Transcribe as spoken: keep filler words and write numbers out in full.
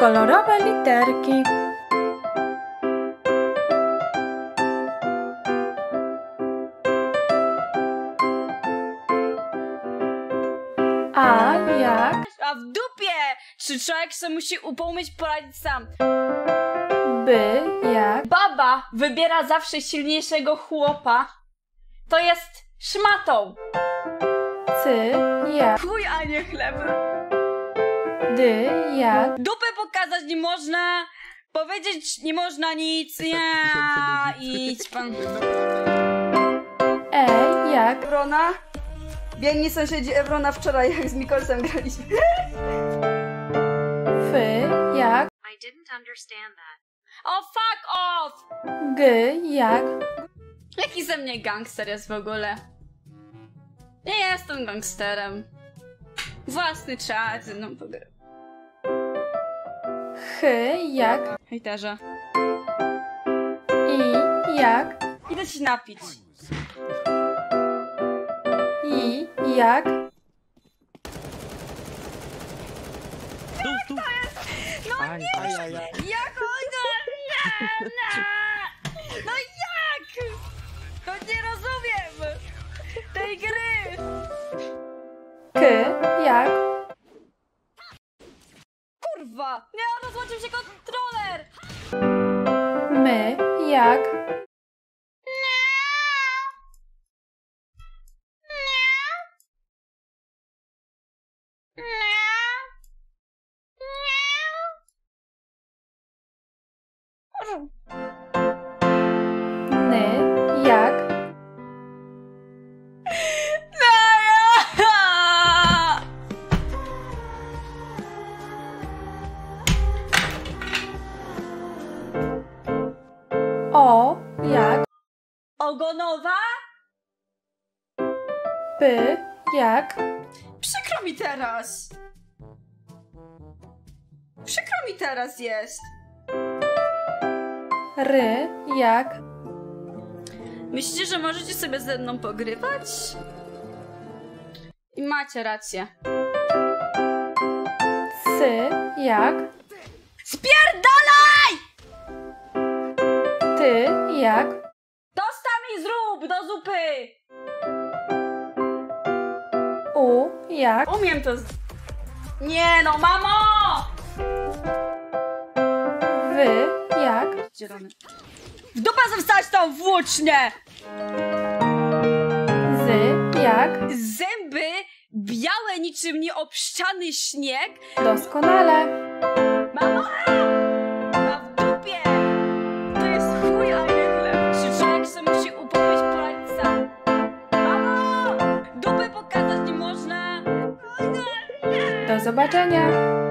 Kolorowe literki. A jak? A w dupie! Czy człowiek się musi upomnieć, poradzić sam? B jak? Baba wybiera zawsze silniejszego chłopa. To jest szmatą. C jak? Chuj, a nie chleb. D jak? Dupę pokazać nie można, powiedzieć nie można nic. Ja, idź pan. E jak? Evrona. Biegni sąsiedzi Evrona wczoraj, jak z Mikolsem graliśmy. F jak? I didn't understand that. Oh, fuck off! G jak? Jaki ze mnie gangster jest w ogóle? Nie jestem gangsterem. Własny czas ze mną pogrywa. H jak? Hejterze. I jak? Idę się napić. I jak? To jest... No aj, nie! Aj, aj, aj. Jak ono? Nie! No jak? To nie rozumiem tej gry! K jak? Kurwa! Nie, rozłączył się kontroler! My jak? Nie! Nie! Nie! Ny jak? O jak? Ogonowa? P jak? Przykro mi teraz. Przykro mi teraz jest. R jak? Myślicie, że możecie sobie ze mną pogrywać? I macie rację. S jak? Spierdalaj! Ty jak? Dostań mi zrób do zupy! U jak? Umiem to z... Nie no, mamo! Wy jak? W dupę zostać tą włócznie! Z jak? Zęby białe niczym nieobszczany śnieg. Doskonale. Mamo! A w dupie! To jest chuj, a nie chleb. Czy człowiek się musi upomnieć, poradzić sam? Mamo! Dupę pokazać nie można. Do zobaczenia.